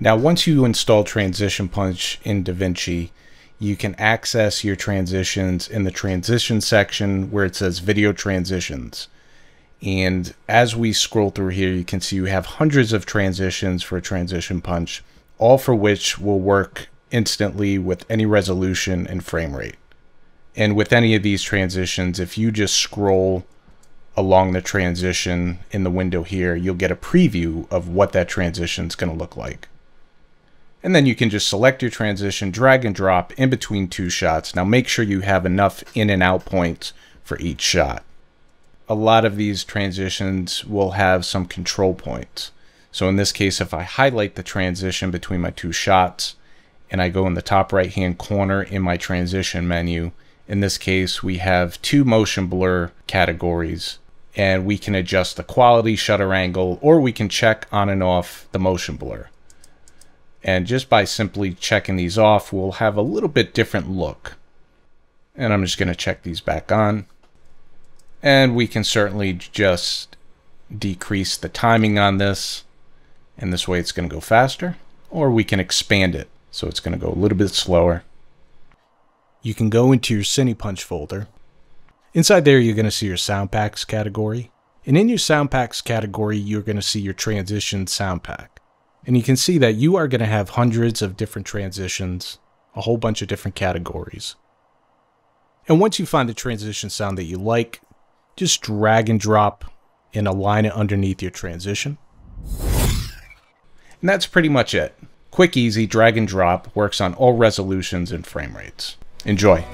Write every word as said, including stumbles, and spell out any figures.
Now, once you install Transition Punch in DaVinci, you can access your transitions in the transition section where it says video transitions. And as we scroll through here, you can see you have hundreds of transitions for Transition Punch, all for which will work instantly with any resolution and frame rate. And with any of these transitions, if you just scroll along the transition in the window here, you'll get a preview of what that transition is going to look like. And then you can just select your transition, drag and drop in between two shots. Now make sure you have enough in and out points for each shot. A lot of these transitions will have some control points. So in this case, if I highlight the transition between my two shots and I go in the top right hand corner in my transition menu, in this case, we have two motion blur categories, and we can adjust the quality, shutter angle, or we can check on and off the motion blur. And just by simply checking these off, we'll have a little bit different look. And I'm just going to check these back on. And we can certainly just decrease the timing on this. And this way it's going to go faster. Or we can expand it, so it's going to go a little bit slower. You can go into your CinePunch folder. Inside there, you're going to see your Sound Packs category. And in your Sound Packs category, you're going to see your Transition Sound Pack. And you can see that you are going to have hundreds of different transitions, a whole bunch of different categories. And once you find the transition sound that you like, just drag and drop and align it underneath your transition. And that's pretty much it. Quick, easy, drag and drop works on all resolutions and frame rates. Enjoy.